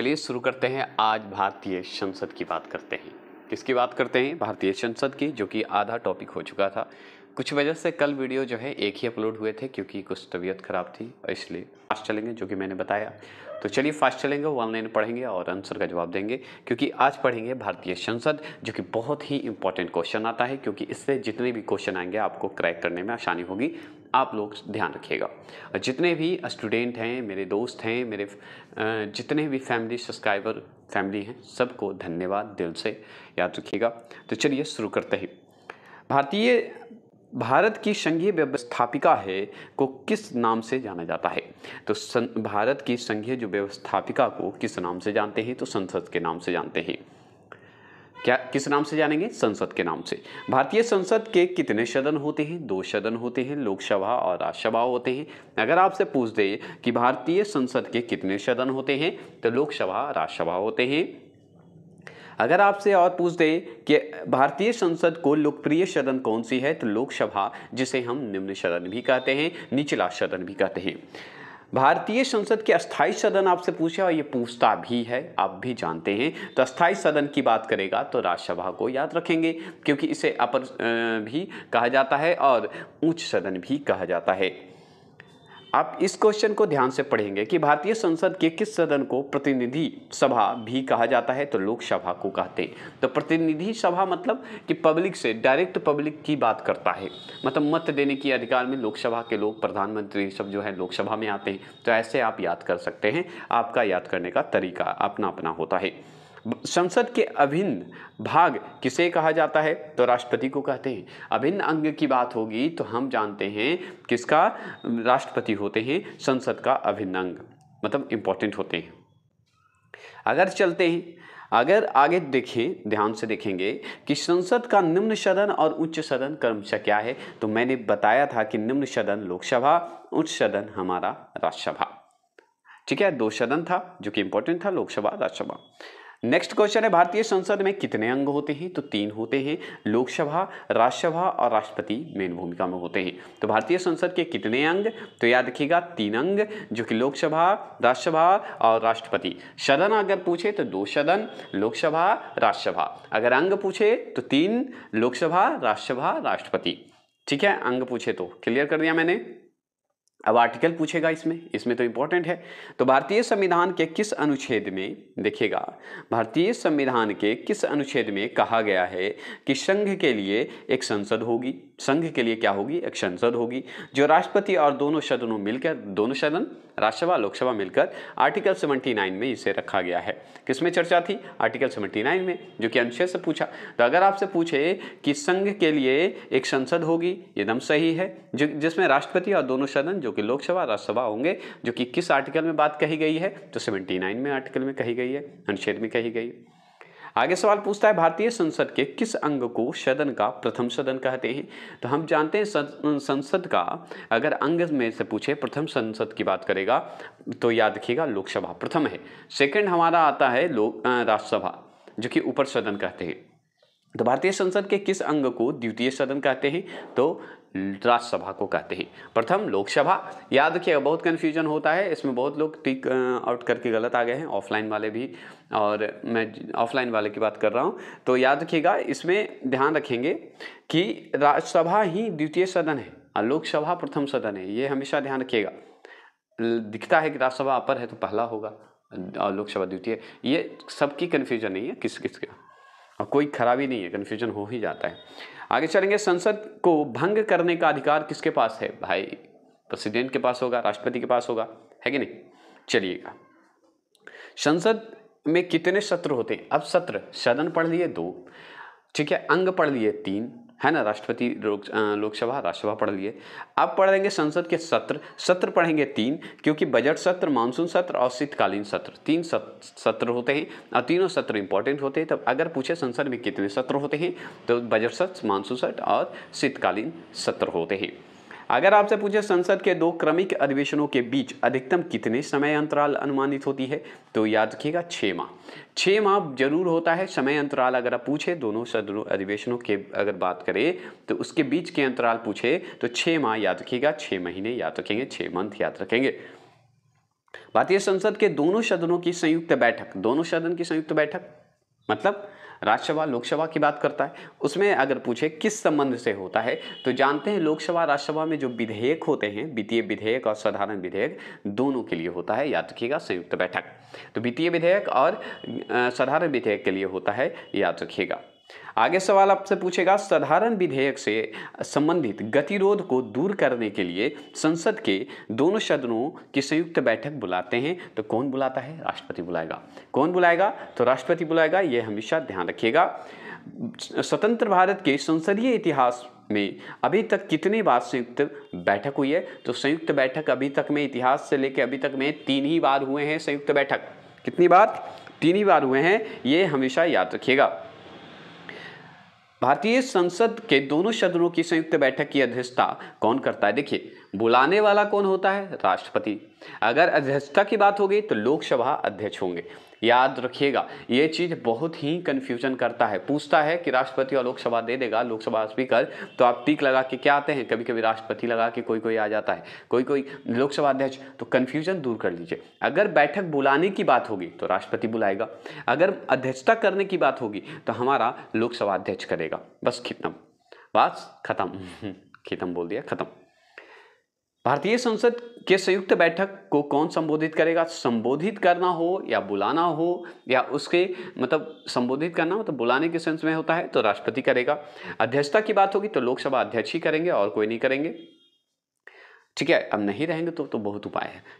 चलिए शुरू करते हैं। आज भारतीय संसद की बात करते हैं। किसकी बात करते हैं? भारतीय संसद की, जो कि आधा टॉपिक हो चुका था। कुछ वजह से कल वीडियो जो है एक ही अपलोड हुए थे क्योंकि कुछ तबीयत ख़राब थी और इसलिए फास्ट चलेंगे, जो कि मैंने बताया। तो चलिए फास्ट चलेंगे, ऑनलाइन पढ़ेंगे और आंसर का जवाब देंगे क्योंकि आज पढ़ेंगे भारतीय संसद, जो कि बहुत ही इंपॉर्टेंट क्वेश्चन आता है क्योंकि इससे जितने भी क्वेश्चन आएंगे आपको क्रैक करने में आसानी होगी। आप लोग ध्यान रखिएगा। और जितने भी स्टूडेंट हैं, मेरे दोस्त हैं, मेरे जितने भी फैमिली सब्सक्राइबर फैमिली हैं, सबको धन्यवाद दिल से, याद रखिएगा। तो चलिए शुरू करते हैं। भारत की संघीय व्यवस्थापिका है को किस नाम से जाना जाता है? तो भारत की संघीय जो व्यवस्थापिका को किस नाम से जानते हैं? तो संसद के नाम से जानते हैं। क्या किस नाम से जानेंगे? संसद के नाम से। भारतीय संसद के कितने सदन होते हैं? 2 सदन होते हैं, लोकसभा और राज्यसभा होते हैं। अगर आपसे पूछ दे कि भारतीय संसद के कितने सदन होते हैं तो लोकसभा राज्यसभा होते हैं। अगर आपसे और पूछ दे कि भारतीय संसद को लोकप्रिय सदन कौन सी है तो लोकसभा, जिसे हम निम्न सदन भी कहते हैं, निचला सदन भी कहते हैं। भारतीय संसद के अस्थायी सदन आपसे पूछे और ये पूछता भी है, आप भी जानते हैं। तो अस्थायी सदन की बात करेगा तो राज्यसभा को याद रखेंगे क्योंकि इसे अपर भी कहा जाता है और उच्च सदन भी कहा जाता है। आप इस क्वेश्चन को ध्यान से पढ़ेंगे कि भारतीय संसद के किस सदन को प्रतिनिधि सभा भी कहा जाता है तो लोकसभा को कहते हैं। तो प्रतिनिधि सभा मतलब कि पब्लिक से, डायरेक्ट पब्लिक की बात करता है, मतलब मत देने की अधिकार में लोकसभा के लोग, प्रधानमंत्री सब जो है लोकसभा में आते हैं। तो ऐसे आप याद कर सकते हैं। आपका याद करने का तरीका अपना अपना होता है। संसद के अभिन्न भाग किसे कहा जाता है तो राष्ट्रपति को कहते हैं। अभिन्न अंग की बात होगी तो हम जानते हैं किसका, राष्ट्रपति होते हैं संसद का अभिन्न अंग, मतलब इम्पोर्टेंट होते हैं। अगर चलते हैं, अगर आगे देखें, ध्यान से देखेंगे कि संसद का निम्न सदन और उच्च सदन क्रमशः क्या है? तो मैंने बताया था कि निम्न सदन लोकसभा, उच्च सदन हमारा राज्यसभा, ठीक है। 2 सदन था जो कि इम्पोर्टेंट था, लोकसभा राज्यसभा। नेक्स्ट क्वेश्चन है, भारतीय संसद में कितने अंग होते हैं? तो 3 होते हैं, लोकसभा, राज्यसभा और राष्ट्रपति मेन भूमिका में होते हैं। तो भारतीय संसद के कितने अंग? तो याद रखिएगा 3 अंग, जो कि लोकसभा, राज्यसभा और राष्ट्रपति। सदन अगर पूछे तो 2 सदन, लोकसभा, राज्यसभा। अगर अंग पूछे तो 3, लोकसभा, राज्यसभा, राष्ट्रपति, ठीक है। अंग पूछे तो क्लियर कर दिया मैंने। अब आर्टिकल पूछेगा इसमें तो इम्पोर्टेंट है। तो भारतीय संविधान के किस अनुच्छेद में, देखिएगा, भारतीय संविधान के किस अनुच्छेद में कहा गया है कि संघ के लिए एक संसद होगी? संघ के लिए क्या होगी? एक संसद होगी, जो राष्ट्रपति और दोनों सदनों मिलकर, दोनों सदन राज्यसभा लोकसभा मिलकर, आर्टिकल 79 में इसे रखा गया है। किसमें चर्चा थी? आर्टिकल 79 में, जो कि अनुच्छेद से पूछा। तो अगर आपसे पूछे कि संघ के लिए एक संसद होगी, एकदम सही है, जिसमें राष्ट्रपति और दोनों सदन, जो कि लोकसभा राज्यसभा होंगे, जो कि किस आर्टिकल में बात कही गई है तो 79 में आर्टिकल में कही गई है, अनुच्छेद में कही गई है। आगे सवाल पूछता है, भारतीय संसद के किस अंग को सदन का प्रथम सदन कहते हैं? तो हम जानते हैं संसद का अगर अंग में से पूछे, प्रथम संसद की बात करेगा तो याद रखिएगा लोकसभा प्रथम है, सेकंड हमारा आता है राज्यसभा, जो कि ऊपर सदन कहते हैं। तो भारतीय संसद के किस अंग को द्वितीय सदन कहते हैं? तो राज्यसभा को कहते हैं। प्रथम लोकसभा, याद रखिएगा, बहुत कन्फ्यूजन होता है इसमें, बहुत लोग टिक आउट करके गलत आ गए हैं, ऑफलाइन वाले भी, और मैं ऑफलाइन वाले की बात कर रहा हूँ। तो याद रखिएगा, इसमें ध्यान रखेंगे कि राज्यसभा ही द्वितीय सदन है और लोकसभा प्रथम सदन है, ये हमेशा ध्यान रखिएगा। दिखता है कि राज्यसभा अपर है तो पहला होगा और लोकसभा द्वितीय, ये सबकी कन्फ्यूजन नहीं है किस किस का, और कोई खराबी नहीं है, कन्फ्यूजन हो ही जाता है। आगे चलेंगे, संसद को भंग करने का अधिकार किसके पास है? भाई प्रेसिडेंट के पास होगा, राष्ट्रपति के पास होगा, है कि नहीं। चलिएगा, संसद में कितने सत्र होते हैं? अब सत्र, सदन पढ़ लिए 2, ठीक है, अंग पढ़ लिए 3, है ना, राष्ट्रपति, लोकसभा, राज्यसभा पढ़ लिए। अब पढ़ेंगे संसद के सत्र, सत्र पढ़ेंगे 3, क्योंकि बजट सत्र, मानसून सत्र और शीतकालीन सत्र, 3 सत्र होते हैं और तीनों सत्र इंपॉर्टेंट होते हैं। तब अगर पूछे संसद में कितने सत्र होते हैं तो बजट सत्र, मानसून सत्र और शीतकालीन सत्र होते हैं। अगर आपसे पूछे संसद के 2 क्रमिक अधिवेशनों के बीच अधिकतम कितने समय अंतराल अनुमानित होती है तो याद रखिएगा 6 माह। 6 माह जरूर होता है समय अंतराल। अगर आप पूछे दोनों सदनों अधिवेशनों के अगर बात करें तो उसके बीच के अंतराल पूछे तो 6 माह याद रखिएगा, 6 महीने याद रखेंगे, 6 मंथ याद रखेंगे। भारतीय संसद के दोनों सदनों की संयुक्त बैठक, दोनों सदन की संयुक्त बैठक मतलब राज्यसभा लोकसभा की बात करता है, उसमें अगर पूछे किस संबंध से होता है तो जानते हैं लोकसभा राज्यसभा में जो विधेयक होते हैं, वित्तीय विधेयक और साधारण विधेयक दोनों के लिए होता है, याद रखिएगा संयुक्त बैठक। तो वित्तीय विधेयक और साधारण विधेयक के लिए होता है, याद रखिएगा। आगे सवाल आपसे पूछेगा साधारण विधेयक से संबंधित गतिरोध को दूर करने के लिए संसद के दोनों सदनों की संयुक्त बैठक बुलाते हैं, तो कौन बुलाता है? राष्ट्रपति बुलाएगा। कौन बुलाएगा? तो राष्ट्रपति बुलाएगा, यह हमेशा ध्यान रखिएगा। स्वतंत्र भारत के संसदीय इतिहास में अभी तक कितने बार संयुक्त बैठक हुई है? तो संयुक्त बैठक अभी तक में इतिहास से लेकर अभी तक में 3 ही बार हुए हैं। संयुक्त बैठक कितनी बार? 3 ही बार हुए हैं, ये हमेशा याद रखिएगा। भारतीय संसद के दोनों सदनों की संयुक्त बैठक की अध्यक्षता कौन करता है? देखिए बुलाने वाला कौन होता है? राष्ट्रपति। अगर अध्यक्षता की बात होगी तो लोकसभा अध्यक्ष होंगे, याद रखिएगा। ये चीज़ बहुत ही कन्फ्यूजन करता है, पूछता है कि राष्ट्रपति और लोकसभा दे देगा लोकसभा स्पीकर, तो आप टिक लगा के क्या आते हैं, कभी कभी राष्ट्रपति लगा के कोई कोई आ जाता है, कोई कोई लोकसभा अध्यक्ष, तो कन्फ्यूजन दूर कर लीजिए। अगर बैठक बुलाने की बात होगी तो राष्ट्रपति बुलाएगा, अगर अध्यक्षता करने की बात होगी तो हमारा लोकसभा अध्यक्ष करेगा। बस खत्म, बस खत्म, खत्म बोल दिया, खत्म। भारतीय संसद के संयुक्त बैठक को कौन संबोधित करेगा? संबोधित करना हो या बुलाना हो, या उसके मतलब संबोधित करना हो तो बुलाने के सेंस में होता है, तो राष्ट्रपति करेगा। अध्यक्षता की बात होगी तो लोकसभा अध्यक्ष ही करेंगे और कोई नहीं करेंगे, ठीक है। अब नहीं रहेंगे तो बहुत उपाय है।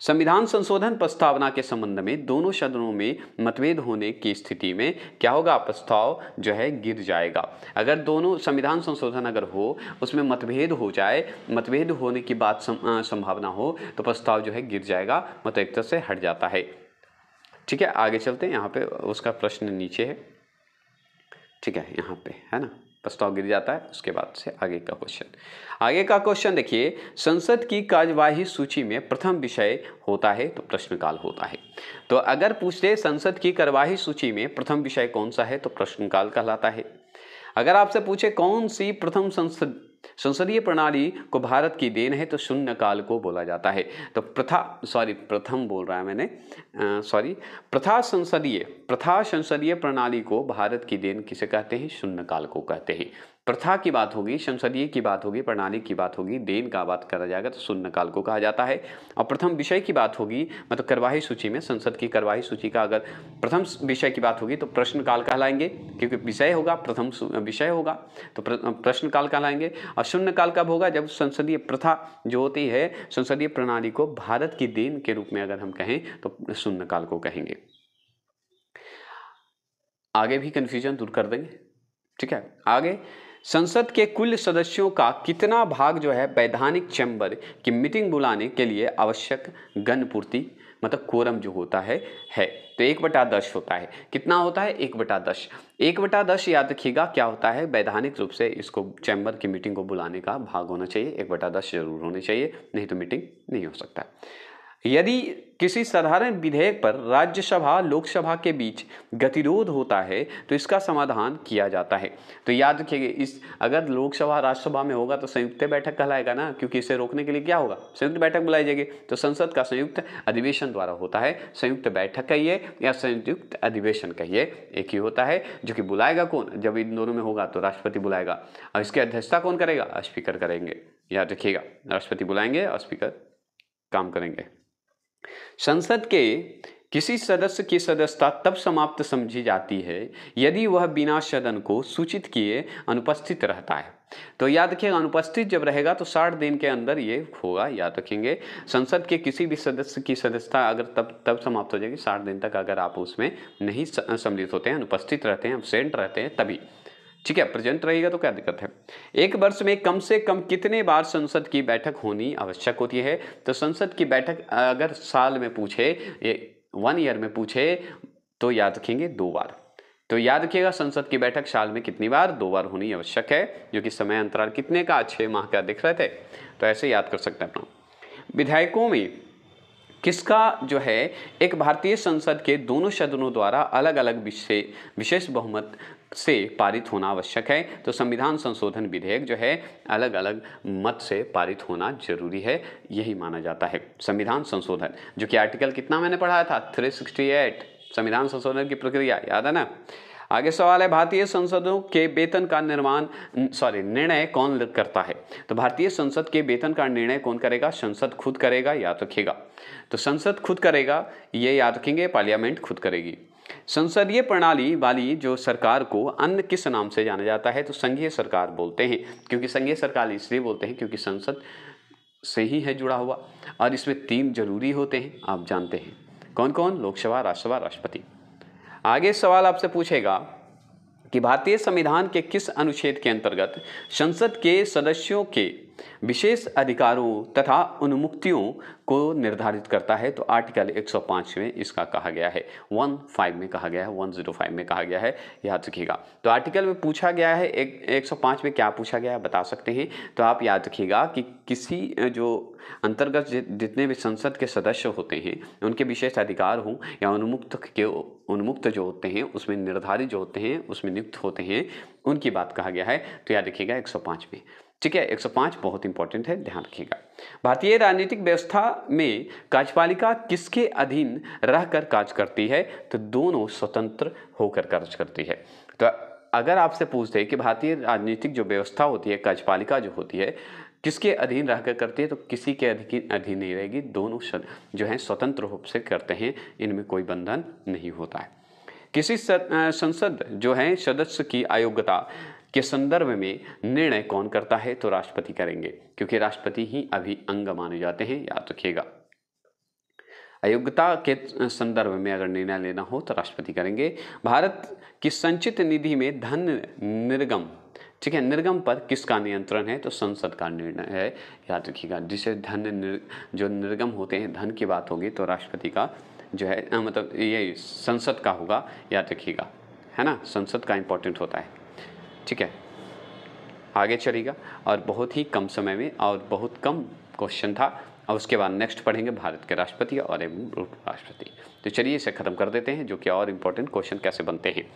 संविधान संशोधन प्रस्तावना के संबंध में दोनों सदनों में मतभेद होने की स्थिति में क्या होगा? प्रस्ताव जो है गिर जाएगा। अगर दोनों संविधान संशोधन अगर हो, उसमें मतभेद हो जाए, मतभेद होने की बात संभावना हो, तो प्रस्ताव जो है गिर जाएगा, मतलब एक तरह से हट जाता है, ठीक है। आगे चलते हैं, यहाँ पे उसका प्रश्न नीचे है, ठीक है, यहाँ पे है ना, प्रस्ताव गिर जाता है। उसके बाद से आगे का क्वेश्चन, देखिए संसद की कार्यवाही सूची में प्रथम विषय होता है तो प्रश्नकाल होता है। तो अगर पूछते संसद की कार्यवाही सूची में प्रथम विषय कौन सा है तो प्रश्नकाल कहलाता है। अगर आपसे पूछे कौन सी प्रथम संसदीय प्रणाली को भारत की देन है तो शून्यकाल को बोला जाता है। तो प्रथा संसदीय प्रणाली को भारत की देन किसे कहते हैं? शून्यकाल को कहते हैं। प्रथा की बात होगी, संसदीय की बात होगी, प्रणाली की बात होगी, देन का बात करा जाएगा तो शून्यकाल को कहा जाता है। और प्रथम विषय की बात होगी, मतलब कार्यवाही सूची में संसद की कार्यवाही सूची का अगर प्रथम विषय की बात होगी तो प्रश्नकाल कहलाएंगे, क्योंकि विषय होगा, प्रथम विषय होगा तो प्रश्नकाल कहलाएंगे। और शून्यकाल कब होगा? जब संसदीय प्रथा जो होती है, संसदीय प्रणाली को भारत की देन के रूप में अगर हम कहें तो शून्यकाल को कहेंगे। आगे भी कन्फ्यूजन दूर कर देंगे, ठीक है। आगे संसद के कुल सदस्यों का कितना भाग जो है वैधानिक चैम्बर की मीटिंग बुलाने के लिए आवश्यक गणपूर्ति मतलब कोरम जो होता है तो 1/10 होता है। कितना होता है? 1/10। 1/10 याद रखिएगा क्या होता है, वैधानिक रूप से इसको चैम्बर की मीटिंग को बुलाने का भाग होना चाहिए, 1/10 जरूर होने चाहिए, नहीं तो मीटिंग नहीं हो सकता। यदि किसी साधारण विधेयक पर राज्यसभा लोकसभा के बीच गतिरोध होता है तो इसका समाधान किया जाता है। तो याद रखिएगा, इस अगर लोकसभा राज्यसभा में होगा तो संयुक्त बैठक कहलाएगा ना, क्योंकि इसे रोकने के लिए क्या होगा, संयुक्त बैठक बुलाई जाएगी। तो संसद का संयुक्त अधिवेशन द्वारा होता है, संयुक्त बैठक कहिए या संयुक्त अधिवेशन कहिए एक ही होता है, जो कि बुलाएगा कौन? जब इन दोनों में होगा तो राष्ट्रपति बुलाएगा। और इसकी अध्यक्षता कौन करेगा? स्पीकर करेंगे, याद रखिएगा। राष्ट्रपति बुलाएंगे और स्पीकर काम करेंगे। संसद के किसी सदस्य की सदस्यता तब समाप्त समझी जाती है यदि वह बिना सदन को सूचित किए अनुपस्थित रहता है। तो याद रखिएगा, अनुपस्थित जब रहेगा तो 60 दिन के अंदर ये होगा, याद रखेंगे। संसद के किसी भी सदस्य की सदस्यता अगर तब समाप्त हो जाएगी, 60 दिन तक अगर आप उसमें नहीं सम्मिलित होते हैं, अनुपस्थित रहते हैं, एब्सेंट रहते हैं, तभी, ठीक है। प्रेजेंट रहेगा तो क्या दिक्कत है। 1 वर्ष में कम से कम कितने बार संसद की बैठक होनी आवश्यक होती है? तो संसद की बैठक अगर साल में पूछे, 1 ईयर में पूछे, तो याद रखेंगे 2 बार। तो याद रखिएगा संसद की बैठक साल में कितनी बार? 2 बार होनी आवश्यक है, जो कि समय अंतराल कितने का? 6 माह का दिख रहे थे, तो ऐसे याद कर सकते हैं अपना। विधायकों में किसका जो है एक भारतीय संसद के दोनों सदनों द्वारा अलग अलग विशेष बहुमत से पारित होना आवश्यक है। तो संविधान संशोधन विधेयक जो है अलग अलग मत से पारित होना जरूरी है, यही माना जाता है। संविधान संशोधन जो कि आर्टिकल कितना मैंने पढ़ाया था 368, संविधान संशोधन की प्रक्रिया याद है ना। आगे सवाल है भारतीय संसदों के वेतन का निर्णय कौन करता है। तो भारतीय संसद के वेतन का निर्णय कौन करेगा, संसद खुद करेगा, याद रखेगा। तो संसद खुद करेगा ये याद रखेंगे, पार्लियामेंट खुद करेगी। संसदीय प्रणाली वाली जो सरकार को अन्य किस नाम से जाना जाता है, तो संघीय सरकार बोलते हैं, क्योंकि संघीय सरकार इसलिए बोलते हैं क्योंकि संसद से ही है जुड़ा हुआ, और इसमें 3 जरूरी होते हैं, आप जानते हैं कौन कौन, लोकसभा, राज्यसभा, राष्ट्रपति। आगे सवाल आपसे पूछेगा कि भारतीय संविधान के किस अनुच्छेद के अंतर्गत संसद के सदस्यों के विशेष अधिकारों तथा उन्मुक्तियों को निर्धारित करता है। तो आर्टिकल 105 में इसका कहा गया है, 15 में कहा गया है, 105 में कहा गया है, याद रखिएगा। तो आर्टिकल में पूछा गया है 105 में क्या पूछा गया है बता सकते हैं। तो आप याद रखिएगा कि किसी जो अंतर्गत जितने भी संसद के सदस्य होते हैं उनके विशेष अधिकार हों या उन्मुक्त जो होते हैं उसमें निर्धारित जो होते हैं उसमें नियुक्त होते हैं उनकी बात कहा गया है। तो याद रखिएगा 105 में, ठीक है, 105 बहुत इंपॉर्टेंट है, ध्यान रखिएगा। भारतीय राजनीतिक व्यवस्था में कार्यपालिका किसके अधीन रहकर कार्य करती है, तो दोनों स्वतंत्र होकर कार्य करती है। तो अगर आपसे पूछते हैं कि भारतीय राजनीतिक जो व्यवस्था होती है, कार्यपालिका जो होती है, किसके अधीन रहकर करती है, तो किसी के अधीन नहीं रहेगी, दोनों जो है स्वतंत्र रूप से करते हैं, इनमें कोई बंधन नहीं होता है। किसी संसद जो है सदस्य की अयोग्यता के संदर्भ में निर्णय कौन करता है, तो राष्ट्रपति करेंगे, क्योंकि राष्ट्रपति ही अभी अंग माने जाते हैं, याद रखिएगा। अयोग्यता के संदर्भ में अगर निर्णय लेना हो तो राष्ट्रपति करेंगे। भारत की संचित निधि में धन निर्गम, ठीक है, निर्गम पर किसका नियंत्रण है, तो संसद का निर्णय है, याद रखिएगा। जिसे धन जो निर्गम होते हैं, धन की बात होगी तो राष्ट्रपति का जो है मतलब ये संसद का होगा, याद रखिएगा, है ना, संसद का इम्पोर्टेंट होता है, ठीक है। आगे चलिएगा, और बहुत ही कम समय में और बहुत कम क्वेश्चन था, और उसके बाद नेक्स्ट पढ़ेंगे भारत के राष्ट्रपति और उपराष्ट्रपति। तो चलिए इसे ख़त्म कर देते हैं, जो कि और इम्पोर्टेंट क्वेश्चन कैसे बनते हैं।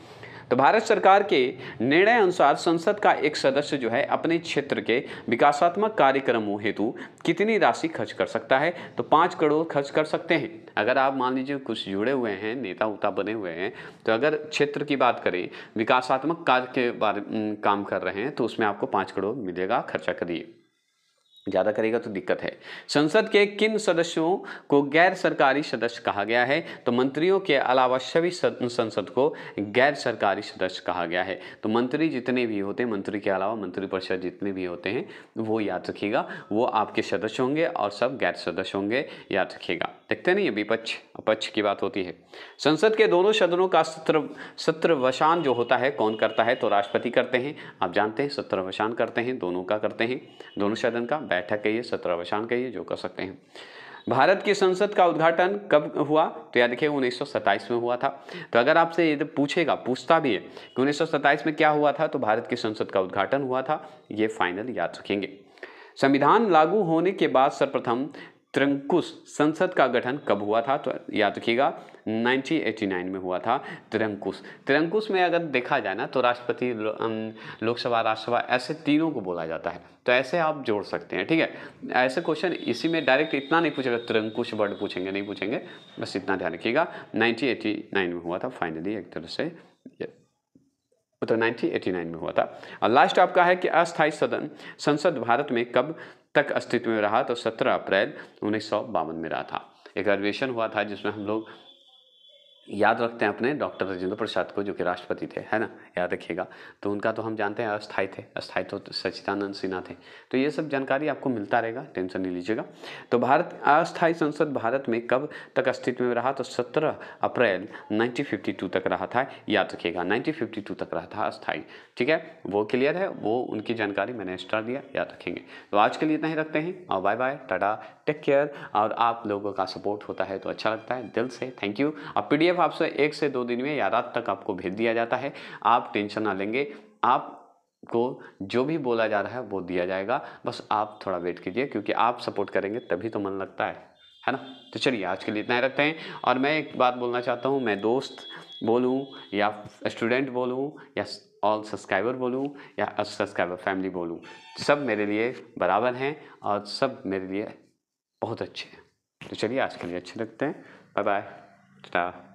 तो भारत सरकार के निर्णय अनुसार संसद का एक सदस्य जो है अपने क्षेत्र के विकासात्मक कार्यक्रमों हेतु कितनी राशि खर्च कर सकता है, तो 5 करोड़ खर्च कर सकते हैं। अगर आप मान लीजिए कुछ जुड़े हुए हैं, नेता उता बने हुए हैं, तो अगर क्षेत्र की बात करें, विकासात्मक कार्य के बारे में काम कर रहे हैं, तो उसमें आपको 5 करोड़ मिलेगा, खर्चा करिए, ज़्यादा करेगा तो दिक्कत है। संसद के किन सदस्यों को गैर सरकारी सदस्य कहा गया है, तो मंत्रियों के अलावा सभी संसद को गैर सरकारी सदस्य कहा गया है। तो मंत्री जितने भी होते हैं, मंत्री के अलावा मंत्रिपरिषद जितने भी होते हैं वो याद रखिएगा, वो आपके सदस्य होंगे और सब गैर सदस्य होंगे, याद रखिएगा। देखते नहीं, विपक्ष अपक्ष की बात होती है। संसद के दोनों सदनों का सत्रवसान जो होता है कौन करता है, तो राष्ट्रपति करते हैं, आप जानते हैं सत्रवसान करते हैं, दोनों का करते हैं, दोनों सदन का बैठक कहिए, सत्रवसान कहिए, जो कर सकते हैं। भारत की संसद का उद्घाटन कब हुआ, तो याद रखिए 1927 में हुआ था। तो अगर आपसे ये पूछेगा, पूछता भी है कि 1927 में क्या हुआ था, तो भारत की संसद का उद्घाटन हुआ था, ये फाइनल याद रखेंगे। संविधान लागू होने के बाद सर्वप्रथम तिरंकुश संसद का गठन कब हुआ था, तो याद रखिएगा 1989 में हुआ था तिरंकुश। तिरंकुश में अगर देखा जाए ना, तो राष्ट्रपति, लोकसभा, राज्यसभा, ऐसे तीनों को बोला जाता है, तो ऐसे आप जोड़ सकते हैं, ठीक है। ऐसे क्वेश्चन इसी में डायरेक्ट इतना नहीं पूछेगा, तिरंकुश वर्ड पूछेंगे नहीं पूछेंगे, बस इतना ध्यान रखिएगा 1989 में हुआ था फाइनली, एक तरह से तो 1989 में हुआ था। और लास्ट आपका है कि अस्थायी सदन संसद भारत में कब तक अस्तित्व में रहा, तो 17 अप्रैल 1952 में रहा था। एक अधिवेशन हुआ था जिसमें हम लोग याद रखते हैं अपने डॉक्टर राजेंद्र प्रसाद को, जो कि राष्ट्रपति थे, है ना, याद रखिएगा। तो उनका तो हम जानते हैं अस्थायी थे, अस्थायी तो सच्चिदानंद सिन्हा थे। तो ये सब जानकारी आपको मिलता रहेगा, टेंशन नहीं लीजिएगा। तो भारत अस्थायी संसद भारत में कब तक अस्तित्व में रहा, तो 17 अप्रैल 1952 तक रहा था, याद रखिएगा, 1952 तक रहा था अस्थायी, ठीक है, वो क्लियर है, वो उनकी जानकारी मैंने एक्स्ट्रा दिया, याद रखेंगे। तो आज के लिए इतना ही रखते हैं, और bye bye, tata, take care. और आप लोगों का सपोर्ट होता है तो अच्छा लगता है, दिल से थैंक यू। और PDF आपसे 1 से 2 दिन में या रात तक आपको भेज दिया जाता है, आप टेंशन ना लेंगे, आपको जो भी बोला जा रहा है वो दिया जाएगा, बस आप थोड़ा वेट कीजिए, क्योंकि आप सपोर्ट करेंगे तभी तो मन लगता है है ना। तो चलिए आज के लिए इतना ही रखते हैं। और मैं एक बात बोलना चाहता हूँ, मैं दोस्त बोलूँ या स्टूडेंट बोलूँ या ऑल सब्सक्राइबर बोलूँ या सब्सक्राइबर फैमिली बोलूँ, सब मेरे लिए बराबर हैं और सब मेरे लिए बहुत अच्छे हैं। तो चलिए आज के लिए अच्छे लगते हैं। Bye bye, Tata.